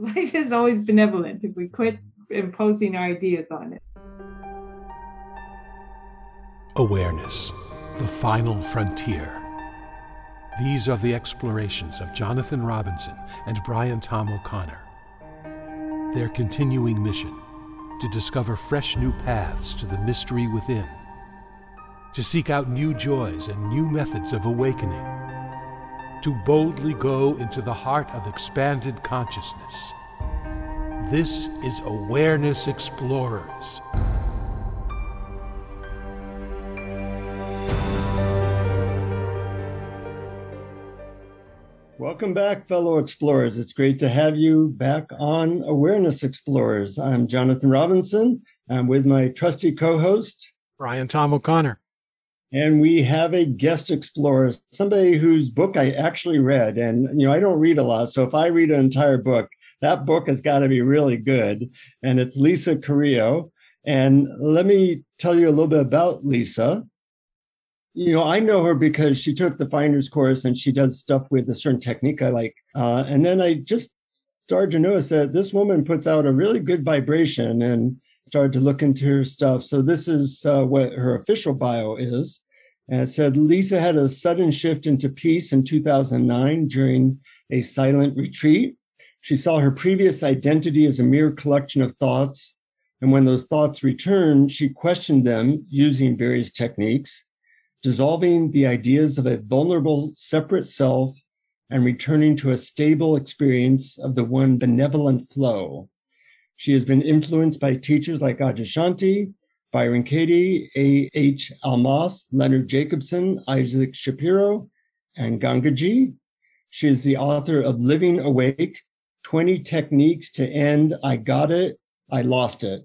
Life is always benevolent if we quit imposing our ideas on it. Awareness, the final frontier. These are the explorations of Jonathan Robinson and Brian Tom O'Connor. Their continuing mission, to discover fresh new paths to the mystery within, to seek out new joys and new methods of awakening, to boldly go into the heart of expanded consciousness. This is Awareness Explorers. Welcome back, fellow explorers. It's great to have you back on Awareness Explorers. I'm Jonathan Robinson. I'm with my trusty co-host, Brian Tom O'Connor. And we have a guest explorer, somebody whose book I actually read. And, you know, I don't read a lot. So if I read an entire book, that book has got to be really good. And it's Lisa Carrillo. And let me tell you a little bit about Lisa. You know, I know her because she took the Finder's course and she does stuff with a certain technique I like. And then I just started to notice that this woman puts out a really good vibration, and started to look into her stuff. So this is what her official bio is. And it said, Lisa had a sudden shift into peace in 2009 during a silent retreat. She saw her previous identity as a mere collection of thoughts. And when those thoughts returned, she questioned them using various techniques, dissolving the ideas of a vulnerable separate self and returning to a stable experience of the one benevolent flow. She has been influenced by teachers like Adyashanti, Byron Katie, A.H. Almas, Leonard Jacobson, Isaac Shapiro, and Gangaji. She is the author of Living Awake, 20 Techniques to End I Got It, I Lost It.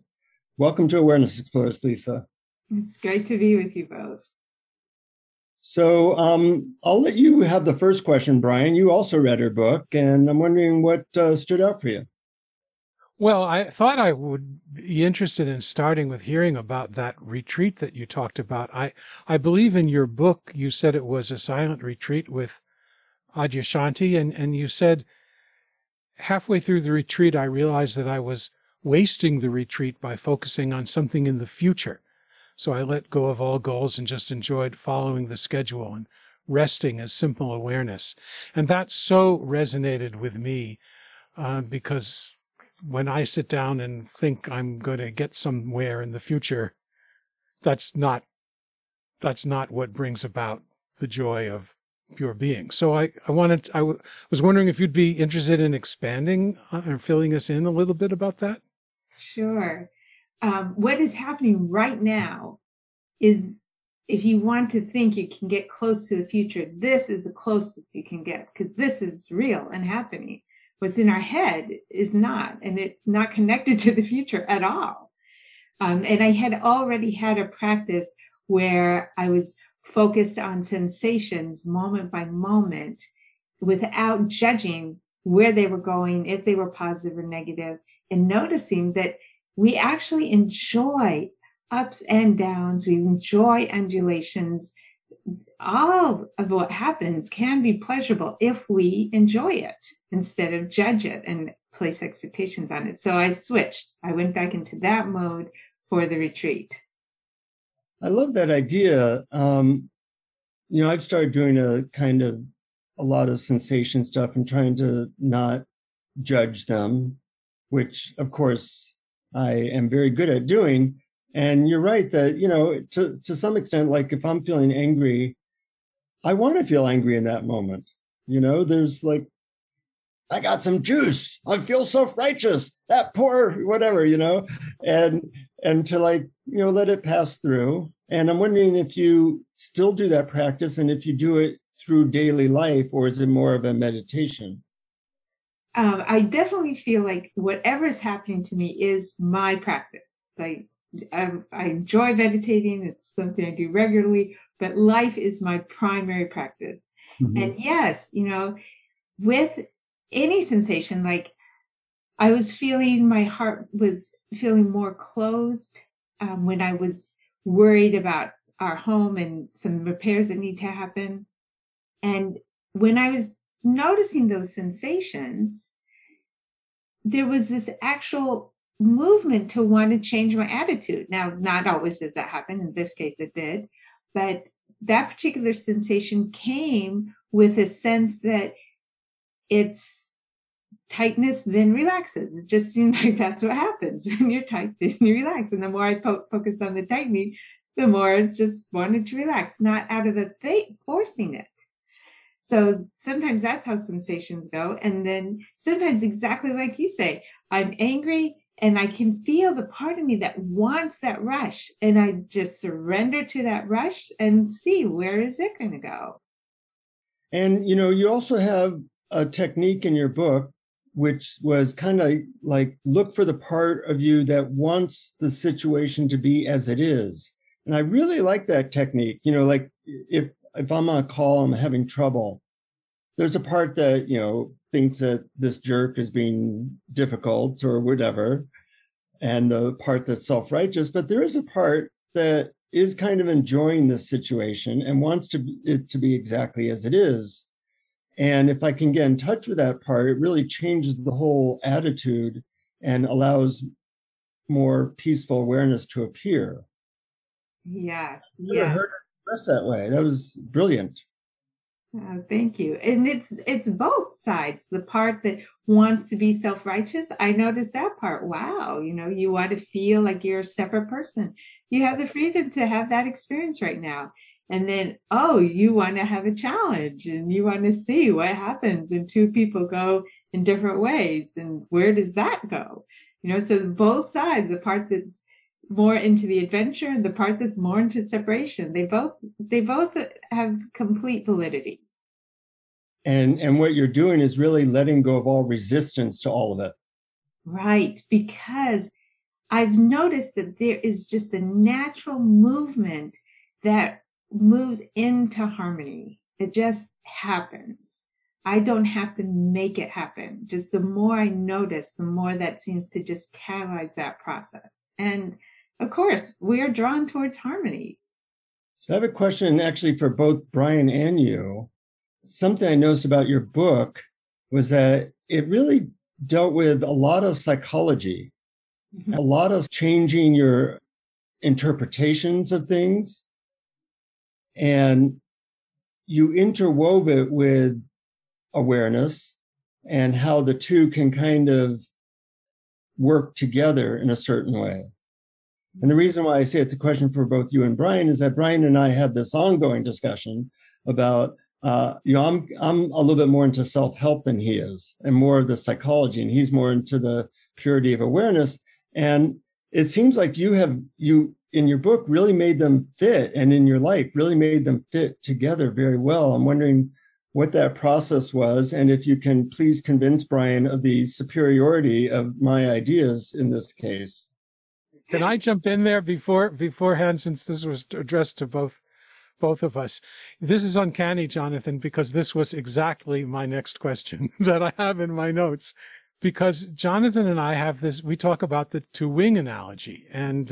Welcome to Awareness Explorers, Lisa. It's great to be with you both. So I'll let you have the first question, Brian. You also read her book, and I'm wondering what stood out for you. Well, I thought I would be interested in starting with hearing about that retreat that you talked about. I believe in your book, you said it was a silent retreat with Adyashanti, and you said halfway through the retreat, I realized that I was wasting the retreat by focusing on something in the future. So I let go of all goals and just enjoyed following the schedule and resting as simple awareness. And that so resonated with me because when I sit down and think I'm going to get somewhere in the future, that's not what brings about the joy of pure being. So I was wondering if you'd be interested in expanding or filling us in a little bit about that. Sure. What is happening right now is, if you want to think you can get close to the future, this is the closest you can get, because this is real and happening. What's in our head is not, and it's not connected to the future at all. And I had already had a practice where I was focused on sensations moment by moment without judging where they were going, if they were positive or negative, and noticing that we actually enjoy ups and downs. We enjoy undulations. All of what happens can be pleasurable if we enjoy it, instead of judge it and place expectations on it. So I switched. I went back into that mode for the retreat. I love that idea. You know, I've started doing a lot of sensation stuff and trying to not judge them, which of course I am very good at doing. And you're right that, you know, to some extent, like if I'm feeling angry, I want to feel angry in that moment. You know, there's like, I got some juice. I feel self-righteous. That poor whatever, you know, and to like, you know, let it pass through. And I'm wondering if you still do that practice, and if you do it through daily life, or is it more of a meditation? I definitely feel like whatever's happening to me is my practice. Like I enjoy meditating. It's something I do regularly, but life is my primary practice. Mm-hmm. And yes, you know, with any sensation, like I was feeling, my heart was feeling more closed when I was worried about our home and some repairs that need to happen. And when I was noticing those sensations, there was this actual movement to want to change my attitude. Now, not always does that happen. In this case, it did. But that particular sensation came with a sense that it's tightness then relaxes. It just seemed like that's what happens when you're tight, then you relax. And the more I focus on the tightening, the more it just wanted to relax, not out of a forcing it. So sometimes that's how sensations go. And then sometimes exactly like you say, I'm angry and I can feel the part of me that wants that rush. And I just surrender to that rush and see where is it going to go. And, you know, you also have a technique in your book, which was kind of like, look for the part of you that wants the situation to be as it is. And I really like that technique. You know, like if I'm on a call, I'm having trouble. There's a part that, you know, thinks that this jerk is being difficult or whatever, and the part that's self-righteous. But there is a part that is kind of enjoying this situation and wants it to be exactly as it is. And if I can get in touch with that part, it really changes the whole attitude and allows more peaceful awareness to appear. Yes. Yeah. I heard it expressed that way. That was brilliant. Oh, thank you. And it's both sides. The part that wants to be self-righteous, I noticed that part. Wow. You know, you want to feel like you're a separate person. You have the freedom to have that experience right now. And then, oh, you want to have a challenge and you want to see what happens when two people go in different ways. And where does that go? You know, so both sides, the part that's more into the adventure and the part that's more into separation. They both have complete validity. And what you're doing is really letting go of all resistance to all of it. Right, because I've noticed that there is just a natural movement that moves into harmony. It just happens. I don't have to make it happen. Just the more I notice, the more that seems to just catalyze that process. And of course, we are drawn towards harmony. So I have a question actually for both Brian and you. Something I noticed about your book was that it really dealt with a lot of psychology, a lot of changing your interpretations of things. And you interwove it with awareness and how the two can kind of work together in a certain way. And the reason why I say it's a question for both you and Brian is that Brian and I had this ongoing discussion about, you know, I'm a little bit more into self-help than he is, and more of the psychology, and he's more into the purity of awareness. And it seems like you in your book really made them fit, and in your life really made them fit together very well. I'm wondering what that process was, and if you can please convince Brian of the superiority of my ideas in this case. Can I jump in there beforehand, since this was addressed to both of us? This is uncanny, Jonathan, because this was exactly my next question that I have in my notes. Because Jonathan and I have this, we talk about the two-wing analogy, and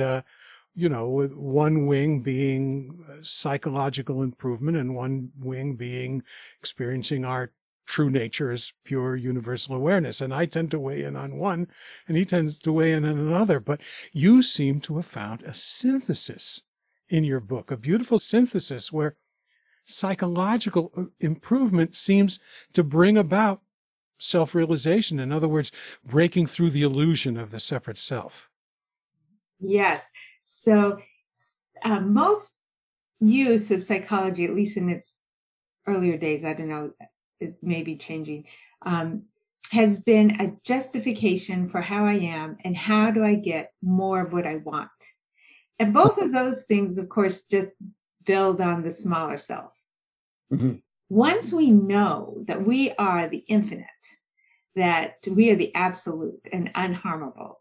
you know, with one wing being psychological improvement and one wing being experiencing our true nature as pure universal awareness. And I tend to weigh in on one and he tends to weigh in on another. But you seem to have found a synthesis in your book, a beautiful synthesis where psychological improvement seems to bring about self-realization. In other words, breaking through the illusion of the separate self. Yes. So most use of psychology, at least in its earlier days, I don't know, it may be changing, has been a justification for how I am and how do I get more of what I want. And both of those things, of course, just build on the smaller self. Mm-hmm. Once we know that we are the infinite, that we are the absolute and unharmable,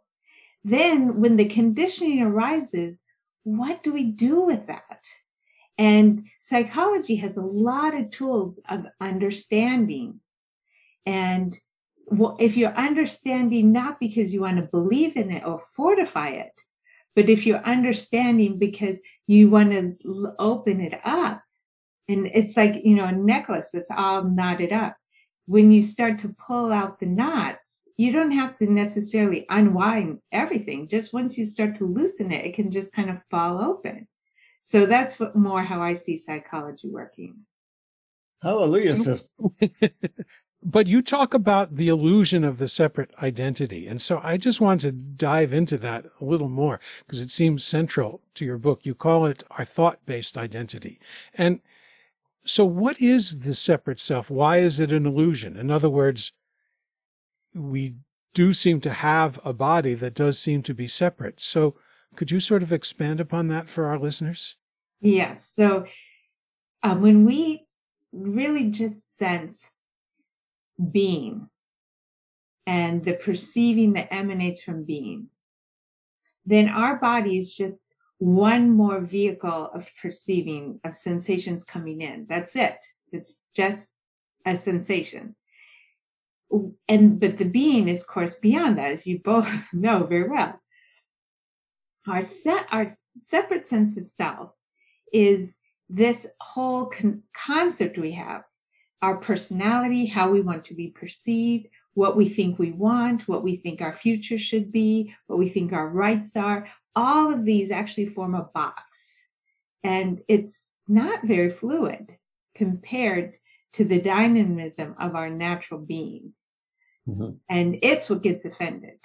then when the conditioning arises, what do we do with that? And psychology has a lot of tools of understanding. And if you're understanding not because you want to believe in it or fortify it, but if you're understanding because you want to open it up, and it's like, you know, a necklace that's all knotted up. When you start to pull out the knots, you don't have to necessarily unwind everything. Just once you start to loosen it, it can just kind of fall open. So that's what more how I see psychology working. Hallelujah, sister. But you talk about the illusion of the separate identity. And so I just want to dive into that a little more because it seems central to your book. You call it our thought-based identity. And so what is the separate self? Why is it an illusion? In other words, we do seem to have a body that does seem to be separate. So could you sort of expand upon that for our listeners? Yes. So when we really just sense being and the perceiving that emanates from being, then our body is just one more vehicle of perceiving, of sensations coming in. That's it. It's just a sensation. But the being is, of course, beyond that, as you both know very well. Our separate sense of self is this whole concept we have, our personality, how we want to be perceived, what we think we want, what we think our future should be, what we think our rights are. All of these actually form a box. And it's not very fluid compared to the dynamism of our natural being. Mm-hmm. And it's what gets offended.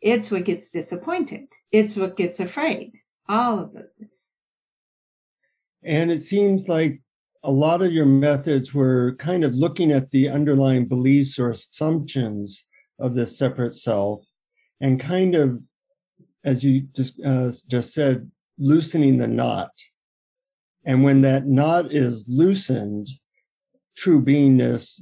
It's what gets disappointed. It's what gets afraid. All of those things. And it seems like a lot of your methods were kind of looking at the underlying beliefs or assumptions of this separate self and kind of, as you just said, loosening the knot. And when that knot is loosened, true beingness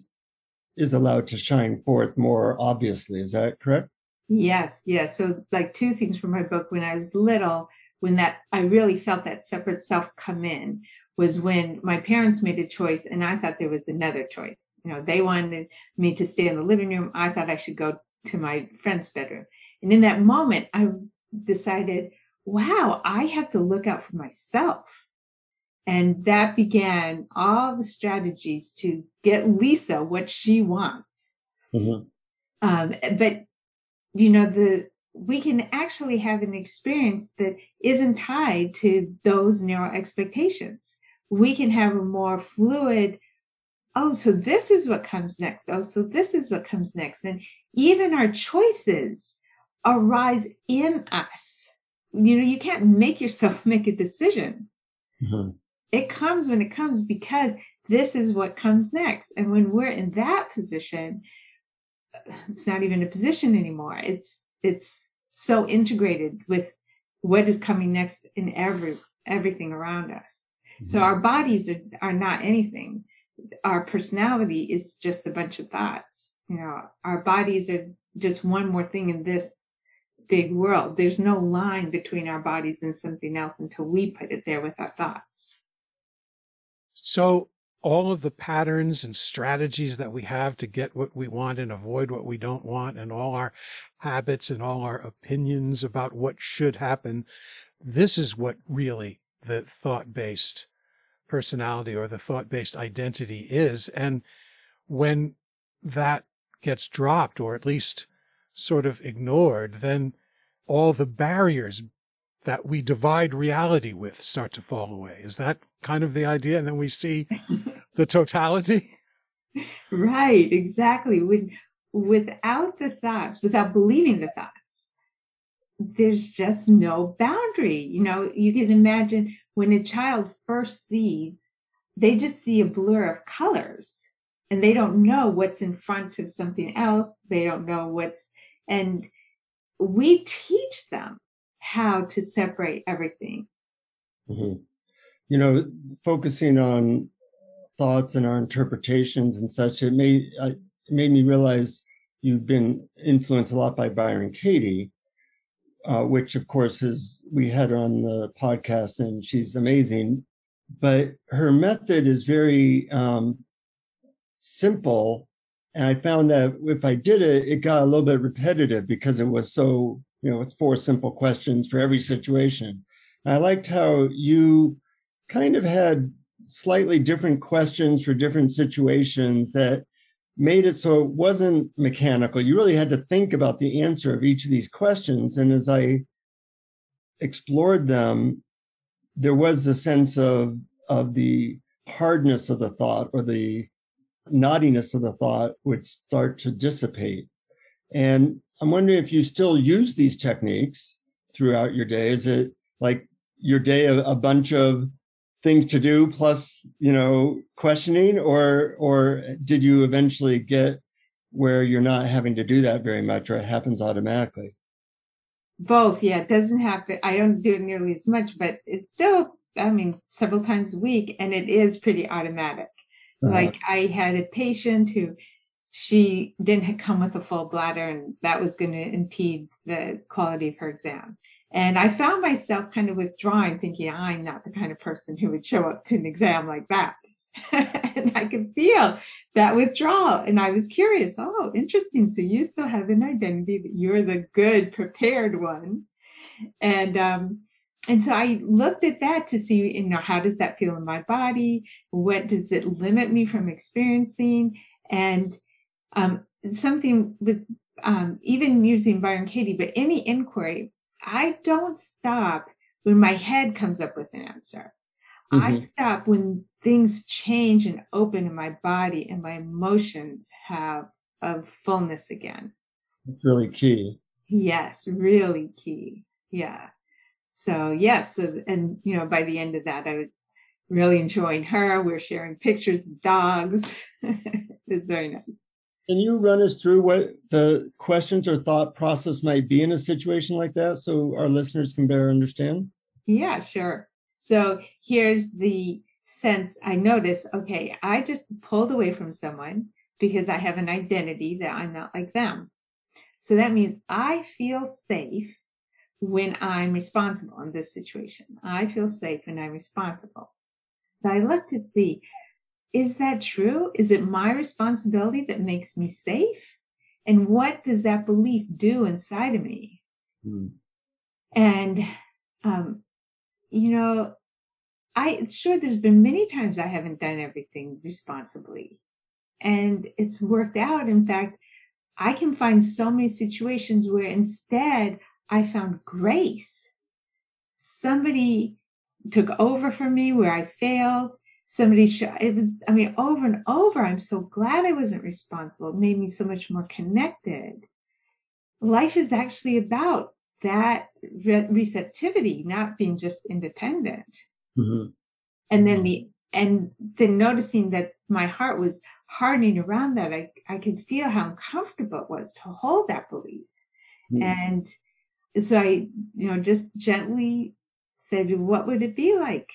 is allowed to shine forth more obviously. Is that correct? Yes, yes. So like two things from my book. When I was little, when that I really felt that separate self come in was when my parents made a choice and I thought there was another choice. You know, they wanted me to stay in the living room. I thought I should go to my friend's bedroom. And in that moment, I decided, wow, I have to look out for myself. And that began all the strategies to get Lisa what she wants. Mm-hmm. But, you know, we can actually have an experience that isn't tied to those narrow expectations. We can have a more fluid, oh, so this is what comes next. Oh, so this is what comes next. And even our choices arise in us. You know, you can't make yourself make a decision. Mm-hmm. It comes when it comes because this is what comes next. And when we're in that position, it's not even a position anymore. It's so integrated with what is coming next in everything around us. Mm-hmm. So our bodies are not anything. Our personality is just a bunch of thoughts. You know, our bodies are just one more thing in this big world. There's no line between our bodies and something else until we put it there with our thoughts. So all of the patterns and strategies that we have to get what we want and avoid what we don't want, and all our habits and all our opinions about what should happen, this is what really the thought-based personality or the thought-based identity is. And when that gets dropped, or at least sort of ignored, then all the barriers that we divide reality with start to fall away. Is that kind of the idea? And then we see the totality? Right, exactly. Without the thoughts, without believing the thoughts, there's just no boundary. You know, you can imagine when a child first sees, they just see a blur of colors and they don't know what's in front of something else. They don't know and we teach them how to separate everything. Mm-hmm. You know, focusing on thoughts and our interpretations and such, it made me realize you've been influenced a lot by Byron Katie, which, of course, we had her on the podcast, and she's amazing. But her method is very simple, and I found that if I did it, it got a little bit repetitive because it was so, you know, it's 4 simple questions for every situation. And I liked how you kind of had slightly different questions for different situations that made it so it wasn't mechanical. You really had to think about the answer of each of these questions. And as I explored them, there was a sense of the hardness of the thought or the naughtiness of the thought would start to dissipate. And I'm wondering if you still use these techniques throughout your day. Is it like your day a bunch of things to do plus, you know, questioning, or did you eventually get where you're not having to do that very much, or it happens automatically? Both. Yeah, it doesn't happen. I don't do it nearly as much, but it's still, I mean, several times a week, and it is pretty automatic. Like I had a patient who, she didn't come with a full bladder, and that was going to impede the quality of her exam. And I found myself kind of withdrawing, thinking, I'm not the kind of person who would show up to an exam like that. And I could feel that withdrawal. And I was curious, oh, interesting. So you still have an identity that you're the good prepared one. And so I looked at that to see, you know, how does that feel in my body? What does it limit me from experiencing? And something with even using Byron Katie, but any inquiry, I don't stop when my head comes up with an answer. Mm-hmm. I stop when things change and open in my body and my emotions have a fullness again. It's really key. Yes, really key. Yeah. So yes, yeah, so, and you know, by the end of that, I was really enjoying her. We're sharing pictures of dogs. It's very nice. Can you run us through what the questions or thought process might be in a situation like that, so our listeners can better understand? Yeah, sure. So here's the sense I notice. Okay, I just pulled away from someone because I have an identity that I'm not like them. So that means I feel safe when I'm responsible in this situation. I feel safe when I'm responsible. So I look to see, is that true? Is it my responsibility that makes me safe? And what does that belief do inside of me? Mm. And, you know, I'm sure there's been many times I haven't done everything responsibly. And it's worked out. In fact, I can find so many situations where instead I found grace. Somebody took over for me where I failed. Over and over, I'm so glad I wasn't responsible. It made me so much more connected. Life is actually about that receptivity, not being just independent. Mm-hmm. And then and then noticing that my heart was hardening around that. I could feel how uncomfortable it was to hold that belief. Mm-hmm. And so I, you know, just gently said, what would it be like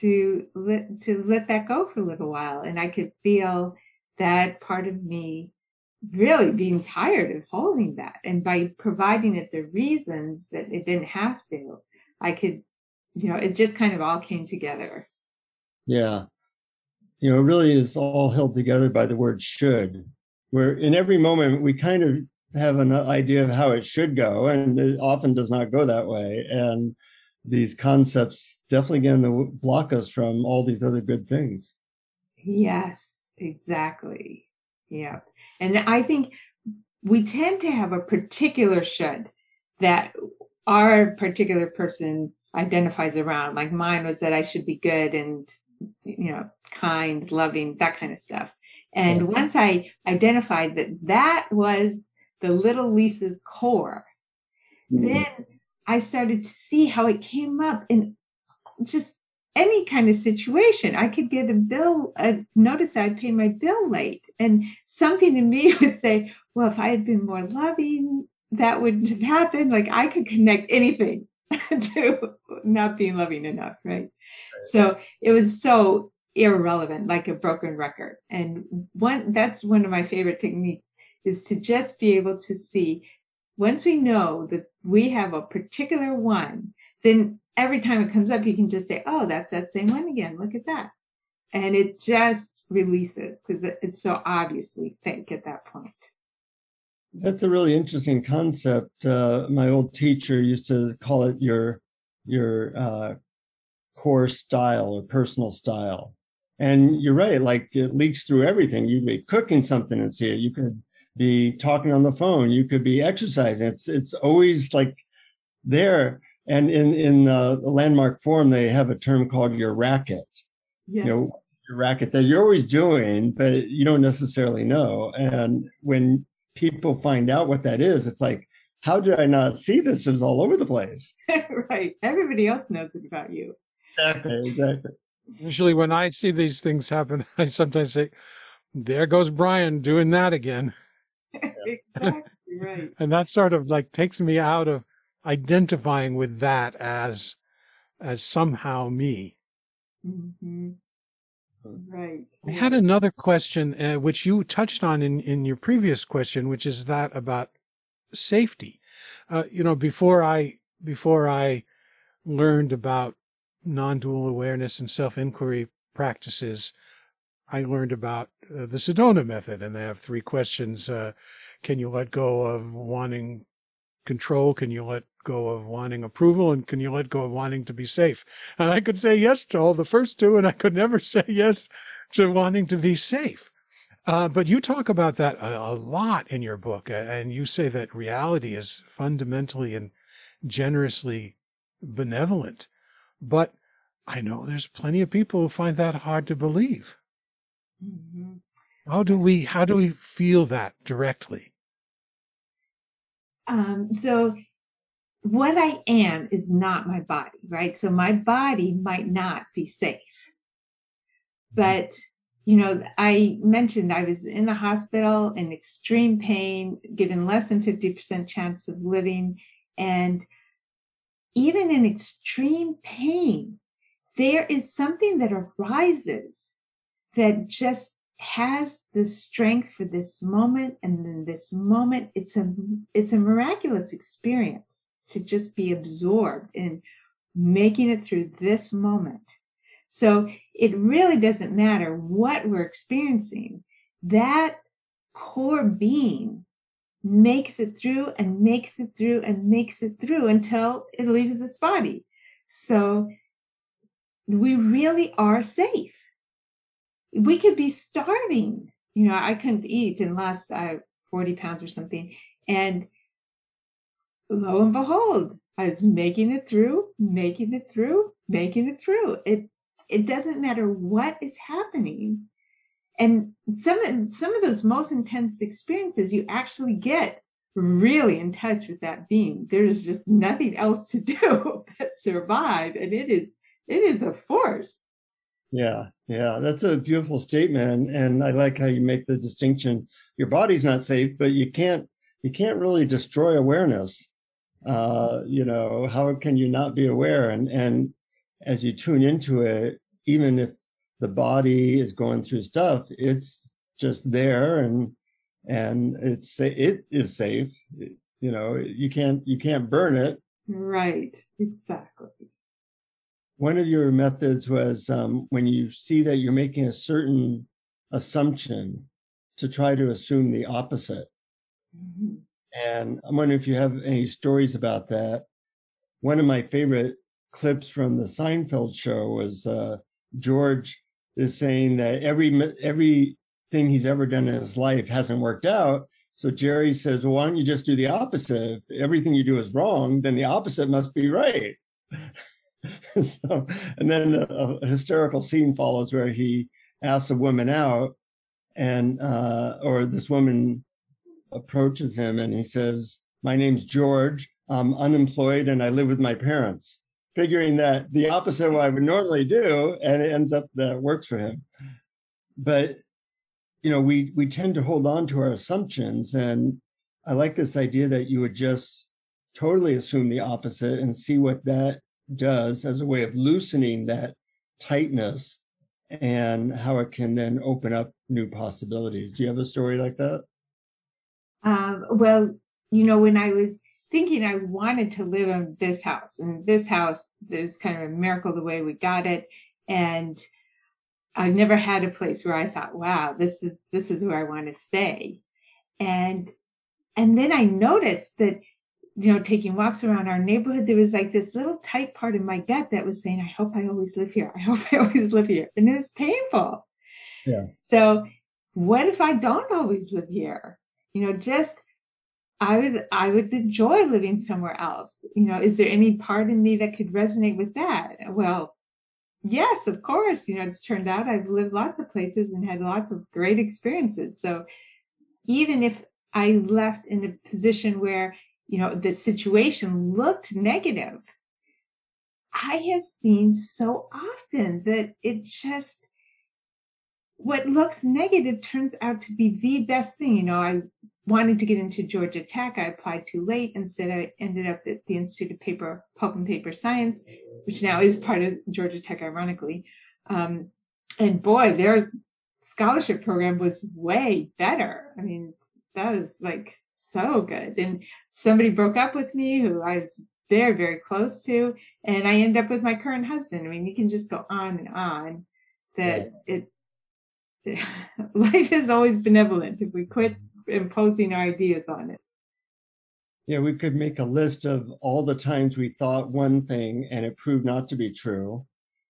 to let that go for a little while? And I could feel that part of me really being tired of holding that. And by providing it the reasons that it didn't have to, I could, you know, it just kind of all came together. Yeah. You know, it really is all held together by the word should, where in every moment we kind of have an idea of how it should go, and it often does not go that way. And these concepts definitely going to block us from all these other good things. Yes, exactly. Yeah. And I think we tend to have a particular should that our particular person identifies around. Like mine was that I should be good and, you know, kind, loving, that kind of stuff. And yeah. Once I identified that was the little Lisa's core, then I started to see how it came up in just any kind of situation. I could get a bill, a notice that I paid my bill late, and something in me would say, well, if I had been more loving, that wouldn't have happened. Like I could connect anything to not being loving enough, right? So it was so irrelevant, like a broken record. And that's one of my favorite techniques, is to just be able to see, once we know that we have a particular one, then every time it comes up, you can just say, oh, that's that same one again. Look at that. And it just releases, because it's so obviously fake at that point. That's a really interesting concept. My old teacher used to call it your core style or personal style. And you're right, like it leaks through everything. You may be cooking something and see it. You could be talking on the phone. You could be exercising. It's always like there. And in the Landmark Forum, they have a term called your racket. Yes. You know, your racket that you're always doing, but you don't necessarily know. And when people find out what that is, it's like, how did I not see this? It was all over the place. Right. Everybody else knows it about you. Exactly. Usually when I see these things happen, I sometimes say, there goes Brian doing that again. Exactly right. And that sort of like takes me out of identifying with that as somehow me. Mm-hmm. Right. I had another question, which you touched on in your previous question, which is that about safety. You know, before I learned about non-dual awareness and self-inquiry practices, I learned about the Sedona Method, and they have 3 questions. Can you let go of wanting control? Can you let go of wanting approval? And can you let go of wanting to be safe? And I could say yes to all the first 2, and I could never say yes to wanting to be safe. But you talk about that a lot in your book, and you say that reality is fundamentally and generously benevolent. But I know there's plenty of people who find that hard to believe. Mm-hmm. How do we feel that directly? So what I am is not my body, right? So my body might not be safe, but you know, I mentioned I was in the hospital in extreme pain, given less than 50% chance of living. And even in extreme pain, there is something that arises that just has the strength for this moment. And in this moment, it's a miraculous experience to just be absorbed in making it through this moment. So it really doesn't matter what we're experiencing. That core being makes it through and makes it through and makes it through until it leaves this body. So we really are safe. We could be starving. You know, I couldn't eat and lost 40 pounds or something. And lo and behold, I was making it through, making it through, making it through. It doesn't matter what is happening. And some of those most intense experiences, you actually get really in touch with that being. There's just nothing else to do but survive. And it is a force. Yeah. That's a beautiful statement. And I like how you make the distinction. Your body's not safe, but you can't really destroy awareness. You know, how can you not be aware? And as you tune into it, even if the body is going through stuff, it's just there, and it is safe. You know, you can't burn it. Right, exactly. One of your methods was when you see that you're making a certain assumption, to try to assume the opposite. Mm-hmm. And I'm wondering if you have any stories about that. One of my favorite clips from the Seinfeld show was George is saying that everything he's ever done in his life hasn't worked out. So Jerry says, well, why don't you just do the opposite? If everything you do is wrong, then the opposite must be right. So, and then a hysterical scene follows where he asks a woman out, and or this woman approaches him and he says, my name's George, I'm unemployed and I live with my parents. Figuring that the opposite of what I would normally do, and it ends up that it works for him. But, you know, we tend to hold on to our assumptions. And I like this idea that you would just totally assume the opposite and see what that does as a way of loosening that tightness and how it can then open up new possibilities. Do you have a story like that? Well, you know, when I was thinking I wanted to live in this house. And this house, there's kind of a miracle the way we got it. And I've never had a place where I thought, wow, this is where I want to stay. And then I noticed that you know, taking walks around our neighborhood, there was like this little tight part in my gut that was saying, I hope I always live here. I hope I always live here. And it was painful. Yeah. So what if I don't always live here? You know, just, I would enjoy living somewhere else. You know, is there any part in me that could resonate with that? Well, yes, of course. You know, it's turned out I've lived lots of places and had lots of great experiences. So even if I left in a position where, you know, the situation looked negative, I have seen so often that it just, what looks negative turns out to be the best thing. You know, I wanted to get into Georgia Tech. I applied too late. Instead, I ended up at the Institute of Paper, Pulp and Paper Science, which now is part of Georgia Tech, ironically. And boy, their scholarship program was way better. I mean, that was like so good. And somebody broke up with me who I was very, very close to. And I ended up with my current husband. I mean, you can just go on and on that. Yeah. It's life is always benevolent if we quit imposing our ideas on it. Yeah, we could make a list of all the times we thought one thing and it proved not to be true,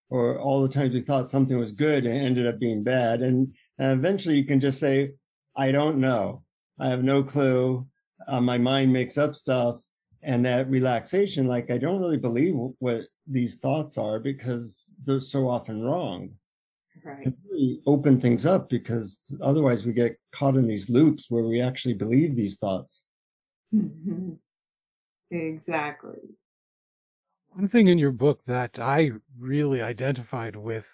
or all the times we thought something was good and ended up being bad. And eventually you can just say, I don't know. I have no clue. My mind makes up stuff. And that relaxation, like, I don't really believe what these thoughts are because they're so often wrong. Right. And really open things up, because otherwise we get caught in these loops where we actually believe these thoughts. Mm-hmm. Exactly. One thing in your book that I really identified with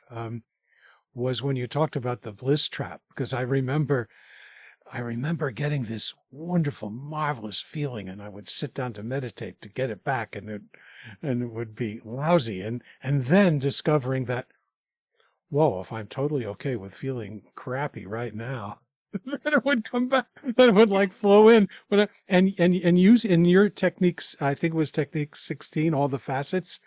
was when you talked about the bliss trap, because I remember getting this wonderful, marvelous feeling, and I would sit down to meditate to get it back, and it would be lousy. And then discovering that, whoa, if I'm totally okay with feeling crappy right now, then it would come back, then it would like flow in. And use in your techniques, I think it was technique 16, all the facets,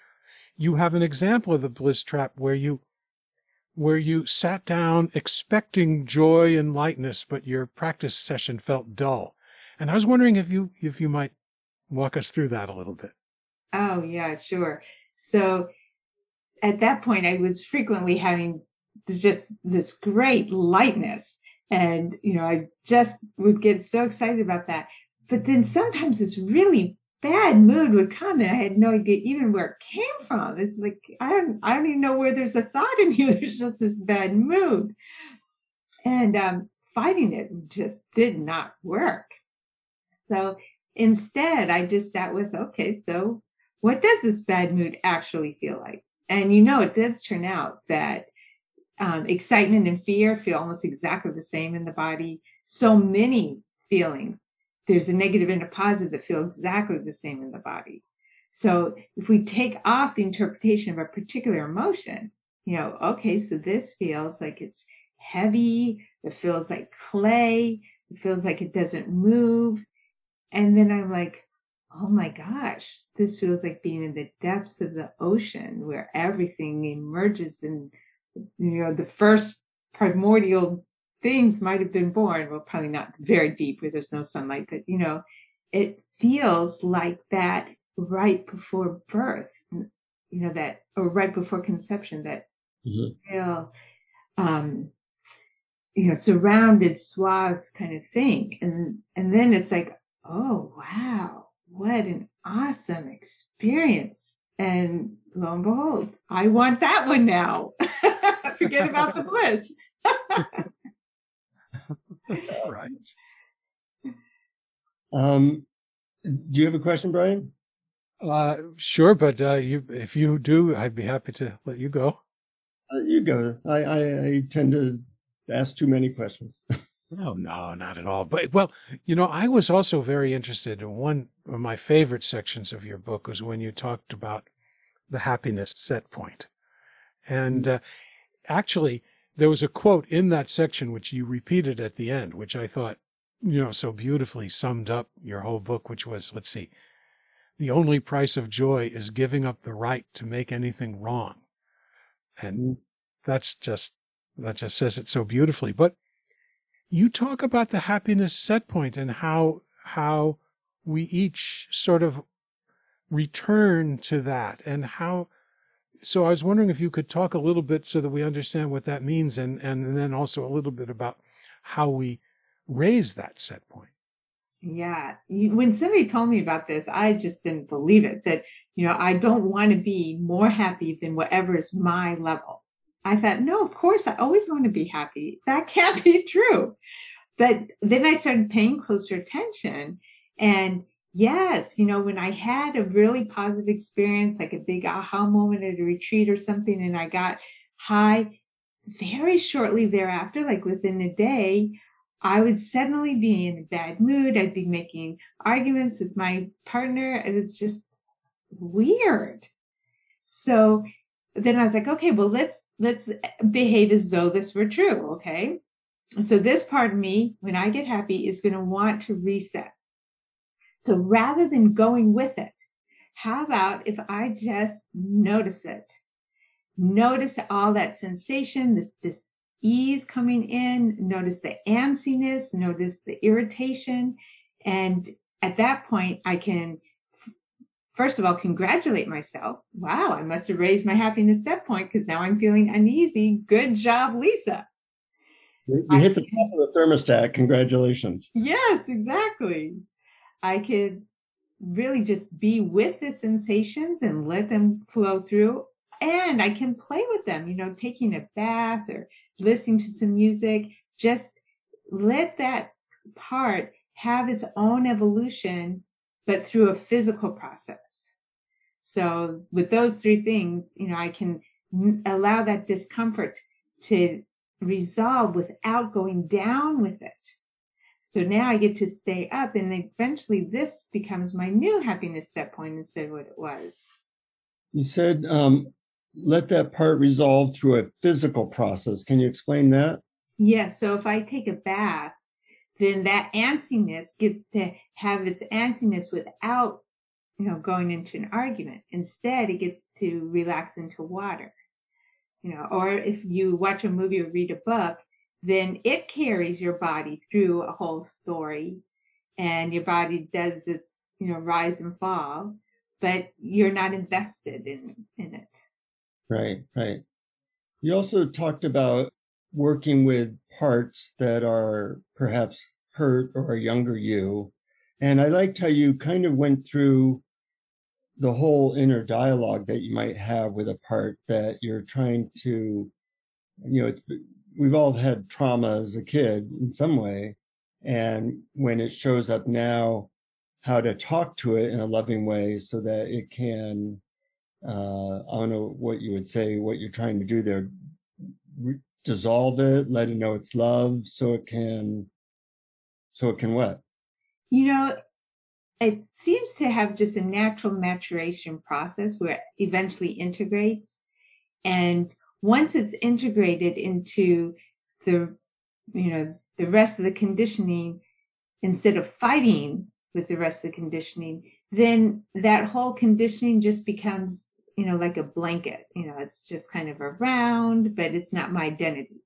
you have an example of the bliss trap where you sat down expecting joy and lightness, but your practice session felt dull. And I was wondering if you might walk us through that a little bit. Oh, yeah, sure. So at that point, I was frequently having just this great lightness. And, you know, I just would get so excited about that. But then sometimes this really bad mood would come, and I had no idea even where it came from. It's like, I don't even know where there's a thought in here. There's just this bad mood. And fighting it just did not work. So instead, I just sat with, okay, so what does this bad mood actually feel like? And, you know, it does turn out that excitement and fear feel almost exactly the same in the body. So many feelings. There's a negative and a positive that feel exactly the same in the body. So if we take off the interpretation of a particular emotion, you know, okay, so this feels like it's heavy. It feels like clay. It feels like it doesn't move. And then I'm like, oh my gosh, this feels like being in the depths of the ocean where everything emerges and, you know, the first primordial things might have been born. Well, probably not very deep where there's no sunlight, but, you know, it feels like that right before birth, you know, that, or right before conception, that mm-hmm. real, you know, surrounded, swathed kind of thing. And then it's like, oh, wow, what an awesome experience. And lo and behold, I want that one now. Forget about the bliss. All right. Do you have a question, Brian? Sure, but if you do, I'd be happy to let you go. You go. I tend to ask too many questions. Oh, no, not at all. But, well, you know, I was also very interested in one of my favorite sections of your book was when you talked about the happiness set point. And actually, there was a quote in that section which you repeated at the end, which I thought, you know, so beautifully summed up your whole book, which was, let's see, the only price of joy is giving up the right to make anything wrong. And that just says it so beautifully. But you talk about the happiness set point and how we each sort of return to that and how. So I was wondering if you could talk a little bit so that we understand what that means, and then also a little bit about how we raise that set point. Yeah. When somebody told me about this, I just didn't believe it, that, you know, I don't want to be more happy than whatever is my level. I thought, no, of course, I always want to be happy. That can't be true. But then I started paying closer attention. And yes, you know, when I had a really positive experience, like a big aha moment at a retreat or something, and I got high very shortly thereafter, like within a day, I would suddenly be in a bad mood. I'd be making arguments with my partner. It was just weird. So then I was like, okay, well, let's behave as though this were true. Okay. So this part of me, when I get happy, is going to want to reset. So rather than going with it, how about if I just notice it? Notice all that sensation, this ease coming in, notice the antsiness, notice the irritation. And at that point, I can, first of all, congratulate myself. Wow, I must have raised my happiness set point because now I'm feeling uneasy. Good job, Lisa. You hit the top of the thermostat. Congratulations. Yes, exactly. I could really just be with the sensations and let them flow through. And I can play with them, you know, taking a bath or listening to some music. Just let that part have its own evolution, but through a physical process. So with those three things, you know, I can allow that discomfort to resolve without going down with it. So now I get to stay up, and eventually this becomes my new happiness set point instead of what it was. You said, let that part resolve through a physical process. Can you explain that? Yes. Yeah, so if I take a bath, then that antsiness gets to have its antsiness without, you know, going into an argument. Instead, it gets to relax into water. You know, or if you watch a movie or read a book, then it carries your body through a whole story, and your body does its, you know, rise and fall, but you're not invested in it. Right, right. You also talked about working with parts that are perhaps hurt or a younger you. And I liked how you kind of went through the whole inner dialogue that you might have with a part that you're trying to, you know, we've all had trauma as a kid in some way. And when it shows up now, how to talk to it in a loving way so that it can, I don't know what you would say, what you're trying to do there, dissolve it, let it know it's loved so it can what? You know, it seems to have just a natural maturation process where it eventually integrates. And once it's integrated into the, you know, the rest of the conditioning, instead of fighting with the rest of the conditioning, then that whole conditioning just becomes, you know, like a blanket. You know, it's just kind of around, but it's not my identity.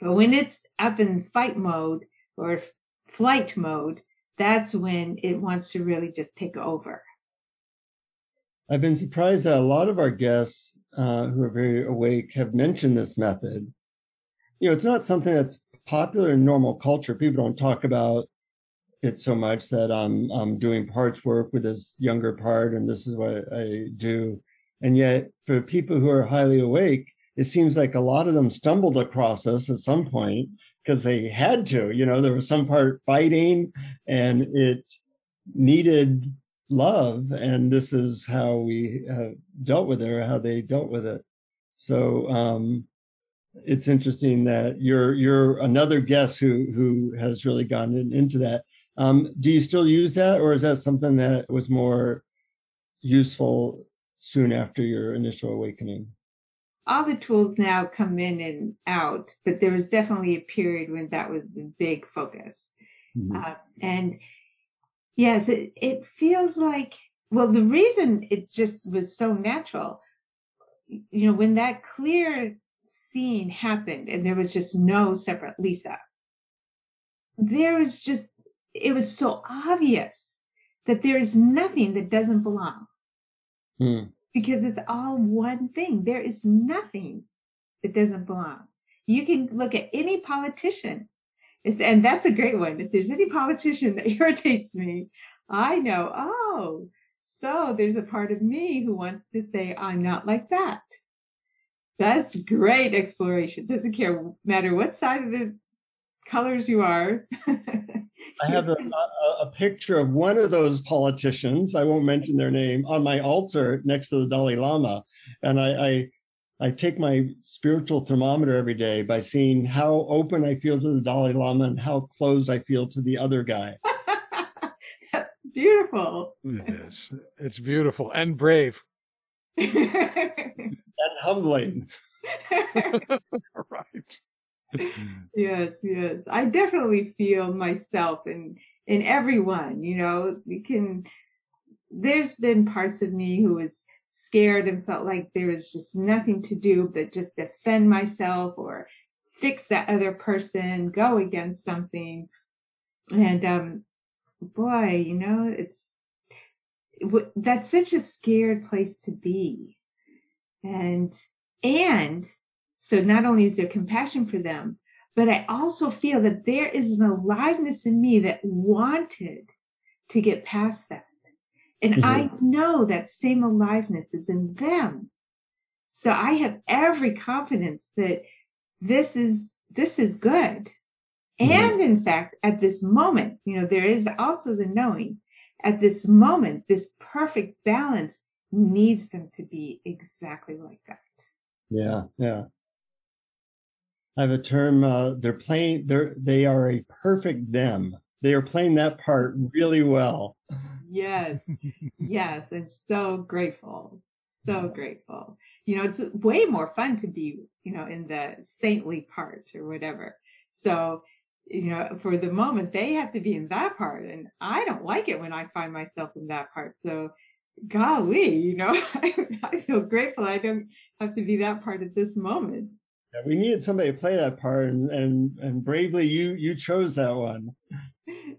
But when it's up in fight mode or flight mode, that's when it wants to really just take over. I've been surprised that a lot of our guests who are very awake have mentioned this method. You know, it's not something that's popular in normal culture. People don't talk about it so much that I'm doing parts work with this younger part, and this is what I do. And yet for people who are highly awake, it seems like a lot of them stumbled across this at some point because they had to, you know, there was some part fighting and it needed love. And this is how we dealt with it, or how they dealt with it. So it's interesting that you're another guest who has really gotten into that. Do you still use that, or is that something that was more useful soon after your initial awakening? All the tools now come in and out, but there was definitely a period when that was a big focus. Mm-hmm. And yes, it feels like, well, the reason it just was so natural, you know, when that clear scene happened and there was just no separate Lisa, there was just, it was so obvious that there is nothing that doesn't belong. Mm. Because it's all one thing. There is nothing that doesn't belong. You can look at any politician. And that's a great one. If there's any politician that irritates me, I know, oh, so there's a part of me who wants to say, I'm not like that. That's great exploration. Doesn't care, matter what side of the colors you are. I have a picture of one of those politicians, I won't mention their name, on my altar next to the Dalai Lama. And I take my spiritual thermometer every day by seeing how open I feel to the Dalai Lama and how closed I feel to the other guy. That's beautiful. Yes, it's beautiful and brave. And humbling. Right. Yes, yes. I definitely feel myself and everyone, you know, you can, there's been parts of me who was scared and felt like there was just nothing to do but just defend myself or fix that other person, go against something. And boy, you know, that's such a scared place to be. And so not only is there compassion for them, but I also feel that there is an aliveness in me that wanted to get past that. And mm-hmm. I know that same aliveness is in them. So I have every confidence that this is good. Mm-hmm. And in fact, at this moment, you know, there is also the knowing at this moment, this perfect balance needs them to be exactly like that. Yeah. Yeah. I have a term, they are a perfect them. They are playing that part really well. Yes. Yes. I'm so grateful. So grateful. You know, it's way more fun to be, you know, in the saintly part or whatever. So, you know, for the moment they have to be in that part. And I don't like it when I find myself in that part. So golly, you know, I feel grateful. I don't have to be that part at this moment. Yeah, we needed somebody to play that part, and bravely you chose that one.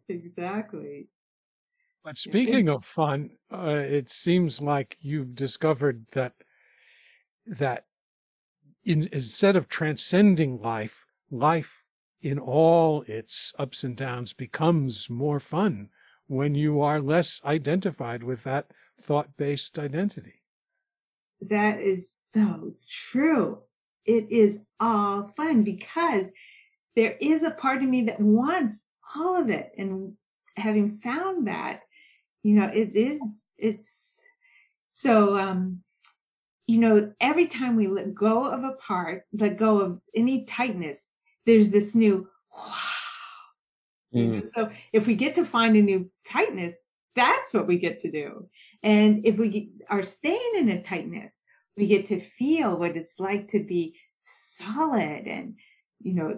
Exactly. But speaking of fun, it seems like you've discovered that instead of transcending life, life in all its ups and downs becomes more fun when you are less identified with that thought-based identity. That is so true. It is all fun because there is a part of me that wants all of it. And having found that, you know, you know, every time we let go of a part, let go of any tightness, there's this new, wow. Mm. So if we get to find a new tightness, that's what we get to do. And if we are staying in a tightness, we get to feel what it's like to be solid and, you know,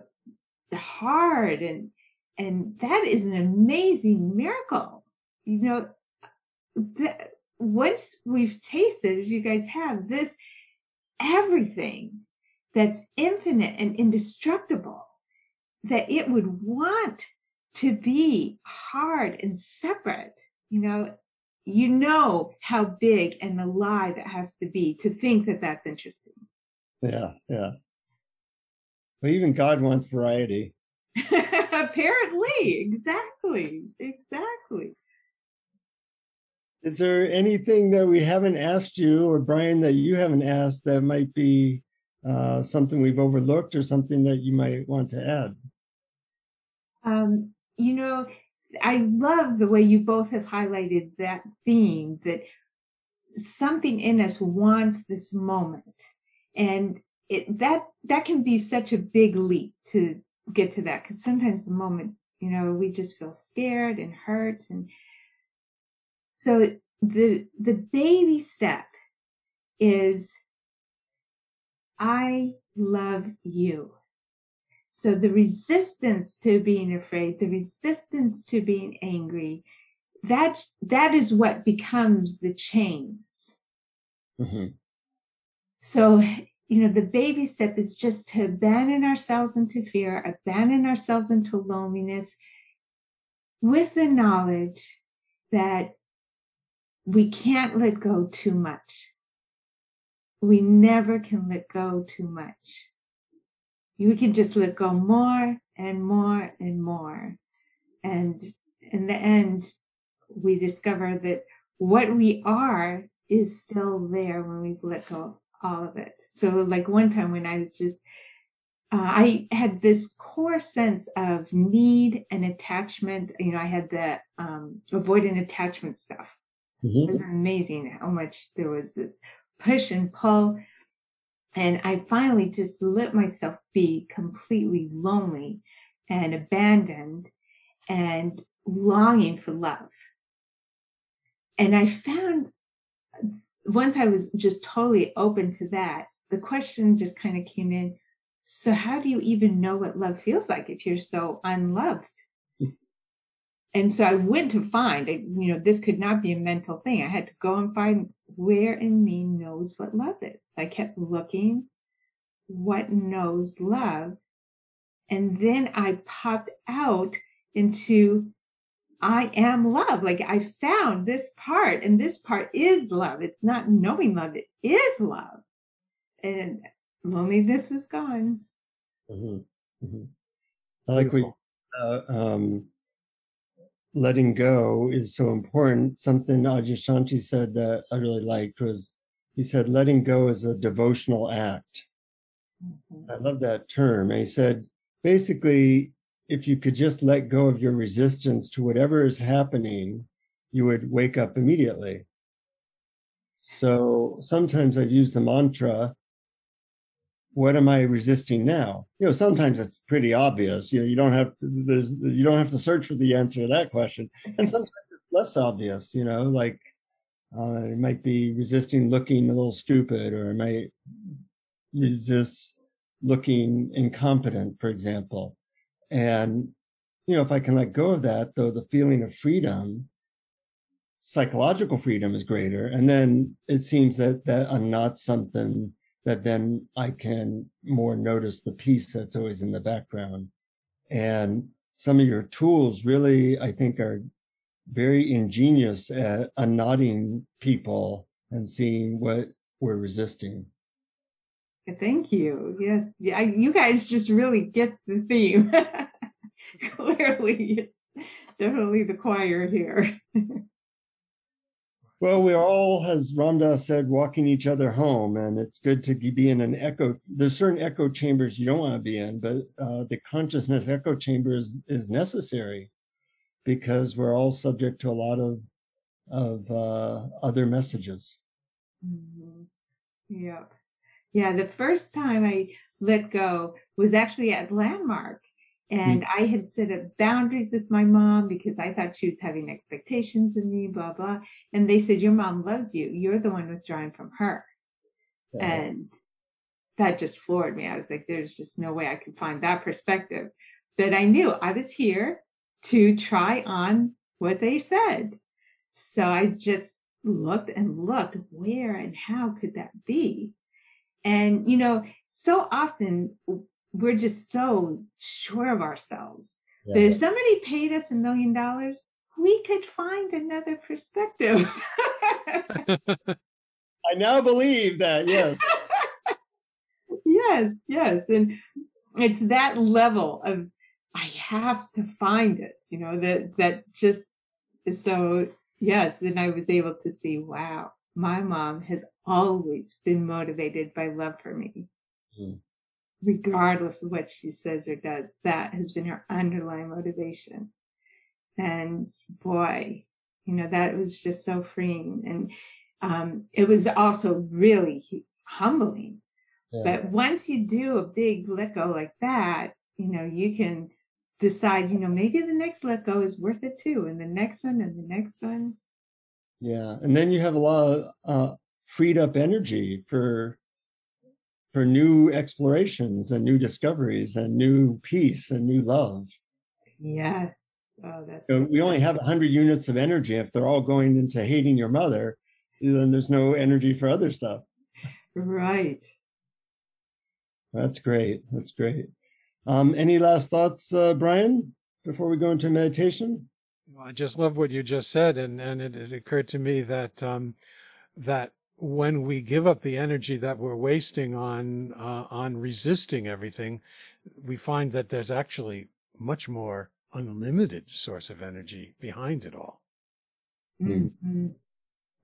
hard. And that is an amazing miracle. You know, once we've tasted, as you guys have, this everything that's infinite and indestructible, that it would want to be hard and separate, you know how big and alive it has to be to think that that's interesting. Yeah, yeah. Well, even God wants variety. Apparently, exactly. Is there anything that we haven't asked you, or Brian, that you haven't asked that might be something we've overlooked or something that you might want to add? You know, I love the way you both have highlighted that theme, that something in us wants this moment. And that can be such a big leap to get to that, because sometimes the moment, you know, we just feel scared and hurt. And so the baby step is, I love you. So the resistance to being afraid, the resistance to being angry, that is what becomes the chains. Mm-hmm. So, you know, the baby step is just to abandon ourselves into fear, abandon ourselves into loneliness with the knowledge that we can't let go too much. We never can let go too much. You can just let go more and more and more. And in the end, we discover that what we are is still there when we let go of all of it. So like one time when I was just, I had this core sense of need and attachment. You know, I had the avoidant attachment stuff. Mm-hmm. It was amazing how much there was this push and pull. And I finally just let myself be completely lonely and abandoned and longing for love. And I found once I was just totally open to that, the question just kind of came in. So how do you even know what love feels like if you're so unloved? And so I went to find, you know, this could not be a mental thing. I had to go and find where in me knows what love is. I kept looking, what knows love? And then I popped out into, I am love. Like I found this part, and this part is love. It's not knowing love. It is love. And loneliness was gone. Mm-hmm. Mm-hmm. I like letting go is so important. Something Adyashanti said that I really liked was, he said, letting go is a devotional act. Mm-hmm. I love that term. And he said, basically, if you could just let go of your resistance to whatever is happening, you would wake up immediately. So sometimes I've used the mantra, what am I resisting now? You know, sometimes it's pretty obvious. You know, you don't have to search for the answer to that question. And sometimes it's less obvious. You know, like it might be resisting looking a little stupid, or it might resist looking incompetent, for example. And you know, if I can let go of that, though, the feeling of freedom, psychological freedom, is greater. And then it seems that I'm not something that then I can more notice the peace that's always in the background. And some of your tools really, I think, are very ingenious at unknotting people and seeing what we're resisting. Thank you. Yes. Yeah, you guys just really get the theme. Clearly, it's definitely the choir here. Well, we all, as Ram Dass said, walking each other home, and it's good to be in an echo. There's certain echo chambers you don't want to be in, but the consciousness echo chamber is necessary, because we're all subject to a lot of other messages. Mm-hmm. Yeah. Yeah, the first time I let go was actually at Landmark, and mm-hmm. I had set up boundaries with my mom because I thought she was having expectations of me, blah, blah. And they said, your mom loves you. You're the one withdrawing from her. Mm-hmm. And that just floored me. I was like, there's just no way I could find that perspective. But I knew I was here to try on what they said. So I just looked and looked, where and how could that be? And, you know, so often we're just so sure of ourselves. Yeah. But if somebody paid us $1 million, we could find another perspective. I now believe that, yes. Yes, yes. And it's that level of, I have to find it, you know, that just, so yes. Then I was able to see, wow, my mom has always been motivated by love for me. Mm. Regardless of what she says or does, that has been her underlying motivation. And boy, you know, that was just so freeing. And it was also really humbling. Yeah. But once you do a big let go like that, you know, you can decide, you know, maybe the next let go is worth it too. And the next one, and the next one. Yeah. And then you have a lot of freed up energy for new explorations and new discoveries and new peace and new love. Yes. Oh, that's so we only have 100 units of energy. If they're all going into hating your mother, then there's no energy for other stuff. Right. That's great. That's great. Any last thoughts, Brian, before we go into meditation? I just love what you just said, and it occurred to me that that when we give up the energy that we're wasting on resisting everything, we find that there's actually much more unlimited source of energy behind it all. Mm-hmm.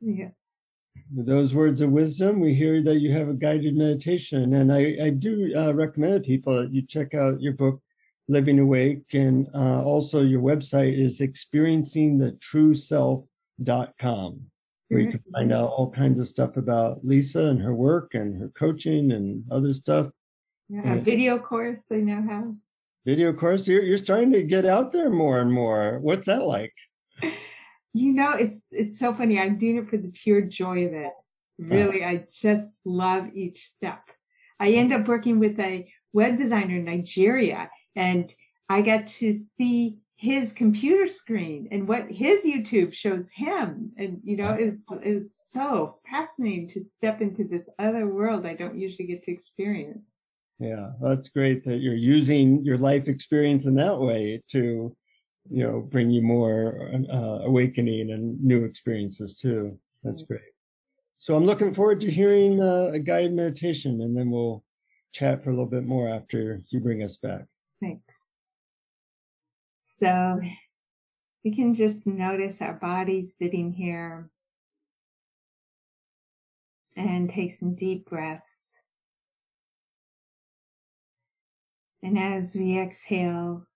Yeah. With those words of wisdom, we hear that you have a guided meditation, and I do recommend to people that you check out your book, Living Awake, and also your website is experiencingthetrueself.com, where you can find out all kinds of stuff about Lisa and her work and her coaching and other stuff. Yeah, a video course, they know how. Video course, you're starting to get out there more and more. What's that like? You know, it's so funny. I'm doing it for the pure joy of it. Really, I just love each step. I end up working with a web designer in Nigeria, and I got to see his computer screen and what his YouTube shows him. And, you know, it was so fascinating to step into this other world I don't usually get to experience. Yeah, that's great that you're using your life experience in that way to, you know, bring you more awakening and new experiences too. That's great. So I'm looking forward to hearing a guided meditation, and then we'll chat for a little bit more after you bring us back. Thanks. So we can just notice our bodies sitting here and take some deep breaths. And as we exhale,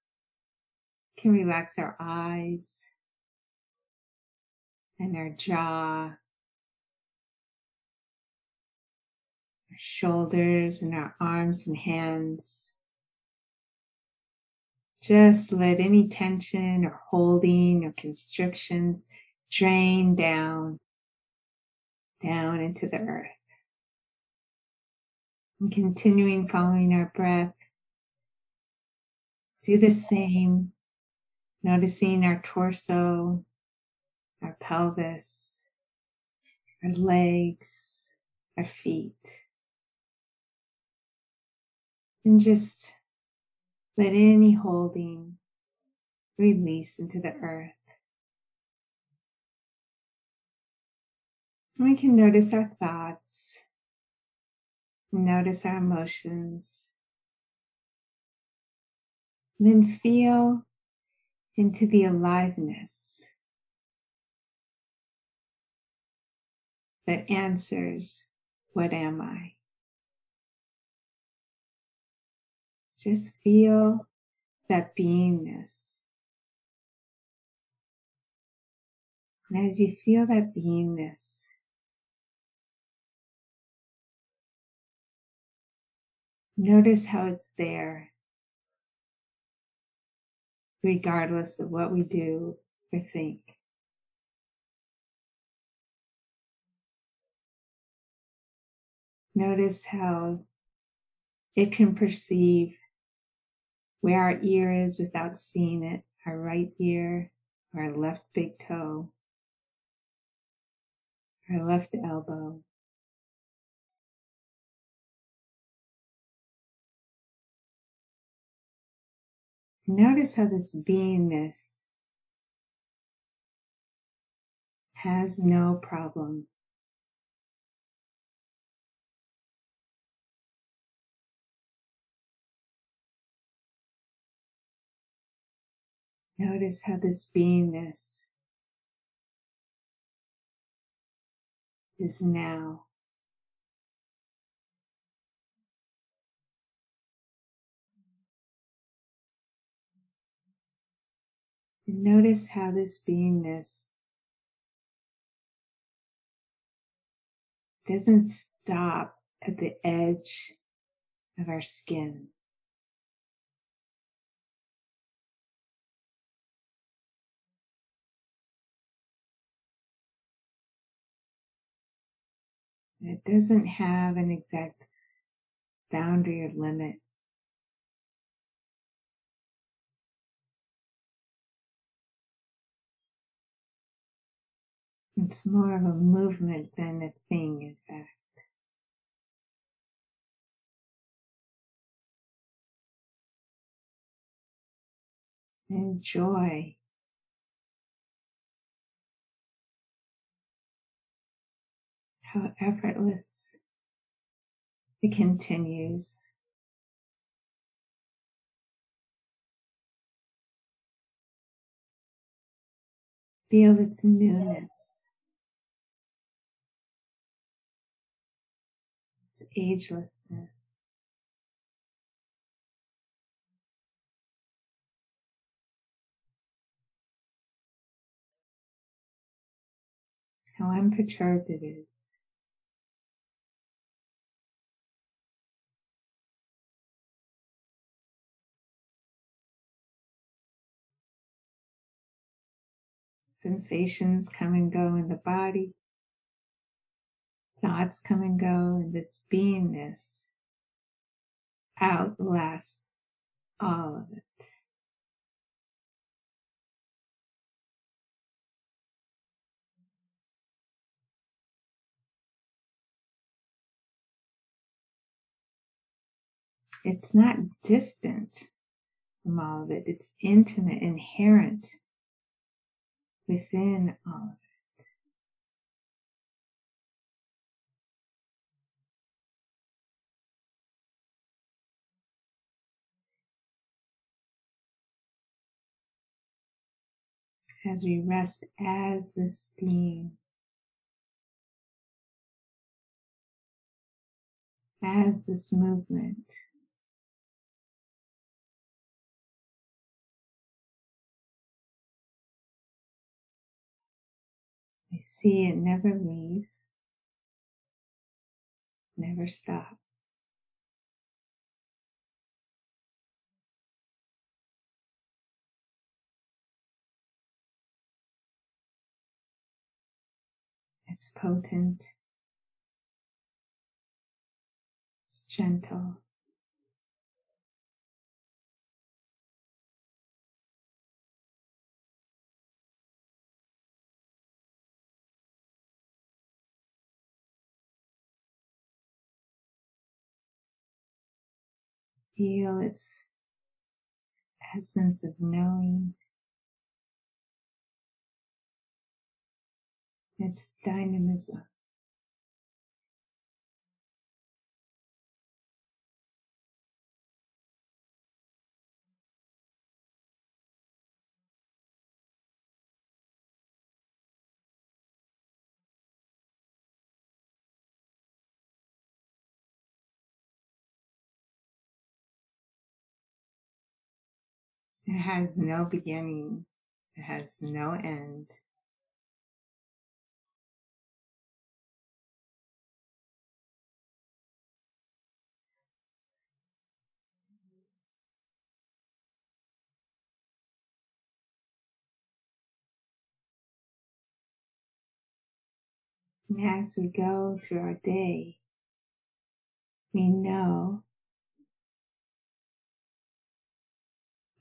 we can relax our eyes and our jaw, our shoulders and our arms and hands. Just let any tension or holding or constrictions drain down into the earth. And continuing following our breath, do the same, noticing our torso, our pelvis, our legs, our feet. And just let any holding release into the earth. And we can notice our thoughts, notice our emotions, then feel into the aliveness that answers, "What am I?" Just feel that beingness. And as you feel that beingness, notice how it's there, regardless of what we do or think. Notice how it can perceive where our ear is without seeing it, our right ear, our left big toe, our left elbow. Notice how this beingness has no problem. Notice how this beingness is now. And notice how this beingness doesn't stop at the edge of our skin. It doesn't have an exact boundary or limit. It's more of a movement than a thing, in fact. Enjoy how effortless it continues. Feel its newness, its agelessness. How unperturbed it is. Sensations come and go in the body. Thoughts come and go, and this beingness outlasts all of it. It's not distant from all of it. It's intimate, inherent within all of it. As we rest as this being, as this movement, I see it never leaves, never stops. It's potent, it's gentle. Feel its essence of knowing, its dynamism. It has no beginning. It has no end. And as we go through our day, we know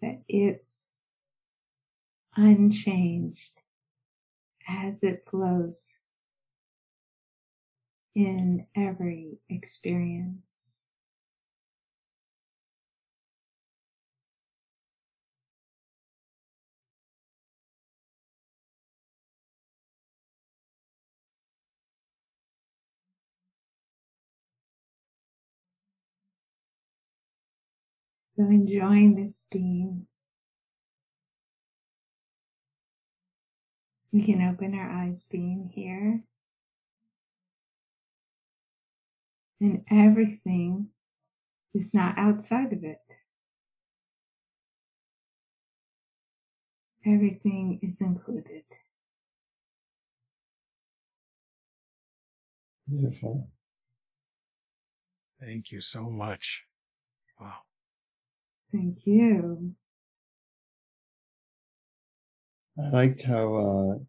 that it's unchanged as it flows in every experience. So enjoying this being. We can open our eyes being here. And everything is not outside of it. Everything is included. Beautiful. Thank you so much. Wow. Thank you. I liked how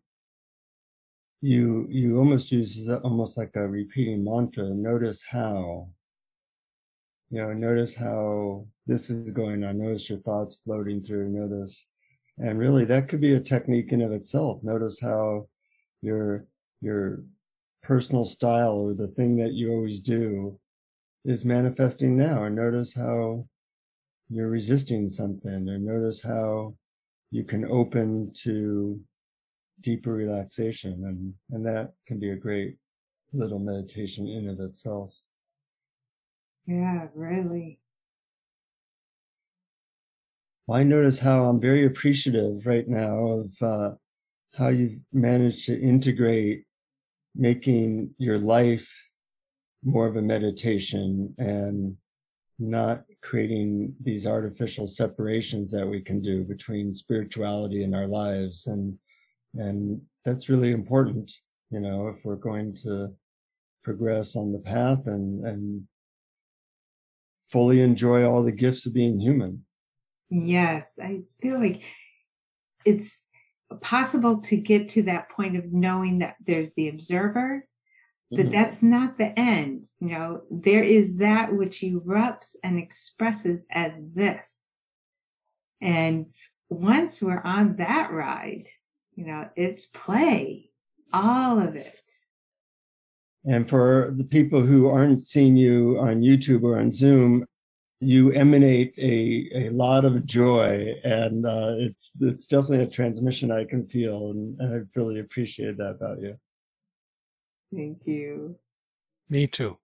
you almost use almost like a repeating mantra. Notice how, you know, notice how this is going on. Notice your thoughts floating through. Notice, and really that could be a technique in of itself. Notice how your personal style or the thing that you always do is manifesting now, and notice how you're resisting something, or notice how you can open to deeper relaxation, and that can be a great little meditation in and of itself. Yeah, really. I notice how I'm very appreciative right now of how you've managed to integrate making your life more of a meditation and not creating these artificial separations that we can do between spirituality and our lives. And that's really important, you know, if we're going to progress on the path and fully enjoy all the gifts of being human. Yes, I feel like it's possible to get to that point of knowing that there's the observer, but that's not the end. You know, there is that which erupts and expresses as this. And once we're on that ride, you know, it's play, all of it. And for the people who aren't seeing you on YouTube or on Zoom, you emanate a lot of joy, and it's definitely a transmission I can feel, and I really appreciate that about you. Thank you. Me too.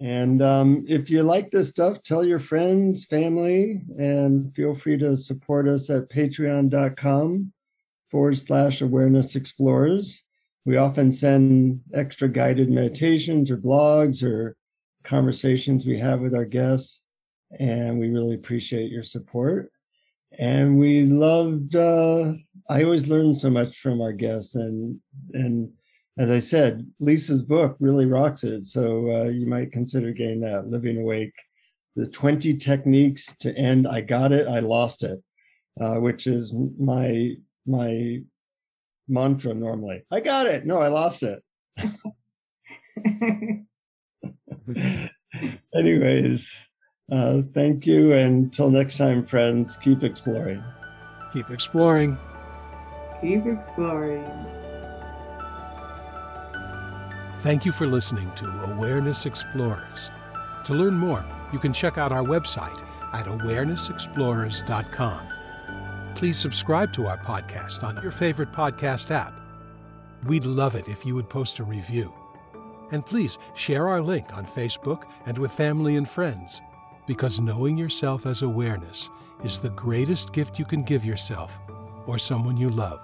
And if you like this stuff, tell your friends, family, and feel free to support us at patreon.com/awarenessexplorers. We often send extra guided meditations or blogs or conversations we have with our guests, and we really appreciate your support. And we loved, I always learn so much from our guests, and as I said, Lisa's book really rocks it, so you might consider getting that, Living Awake, the 20 Techniques to End I Got It, I Lost It, which is my mantra normally. I got it, no, I lost it. Anyways, thank you, and until next time, friends, keep exploring. Keep exploring. Keep exploring. Thank you for listening to Awareness Explorers. To learn more, you can check out our website at awarenessexplorers.com. Please subscribe to our podcast on your favorite podcast app. We'd love it if you would post a review. And please share our link on Facebook and with family and friends, because knowing yourself as awareness is the greatest gift you can give yourself or someone you love.